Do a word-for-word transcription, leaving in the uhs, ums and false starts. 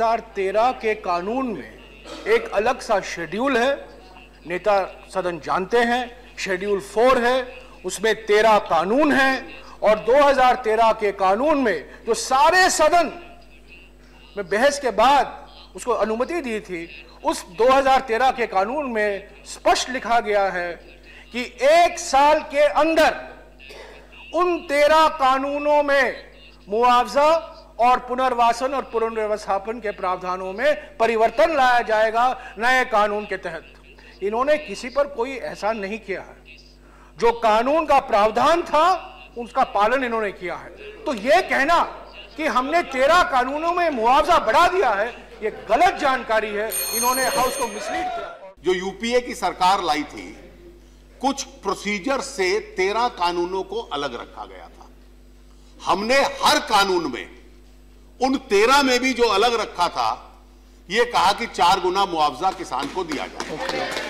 दो हज़ार तेरह के कानून में एक अलग सा शेड्यूल है, नेता सदन जानते हैं, शेड्यूल फोर है, उसमें तेरह कानून हैं और दो हज़ार तेरह के कानून में जो सारे सदन में बहस के बाद उसको अनुमति दी थी, उस दो हज़ार तेरह के कानून में स्पष्ट लिखा गया है कि एक साल के अंदर उन तेरह कानूनों में मुआवजा और पुनर्वासन और पुनर्व्यवस्थापन के प्रावधानों में परिवर्तन लाया जाएगा नए कानून के तहत। इन्होंने किसी पर कोई एहसान नहीं किया है, जो कानून का प्रावधान था उसका पालन इन्होंने किया है। तो यह कहना कि हमने तेरह कानूनों में मुआवजा बढ़ा दिया है, यह गलत जानकारी है। इन्होंने हाउस को मिसलीड किया। जो यूपीए की सरकार लाई थी, कुछ प्रोसीजर से तेरह कानूनों को अलग रखा गया था। हमने हर कानून में उन तेरह में भी जो अलग रखा था, यह कहा कि चार गुना मुआवजा किसान को दिया जाए।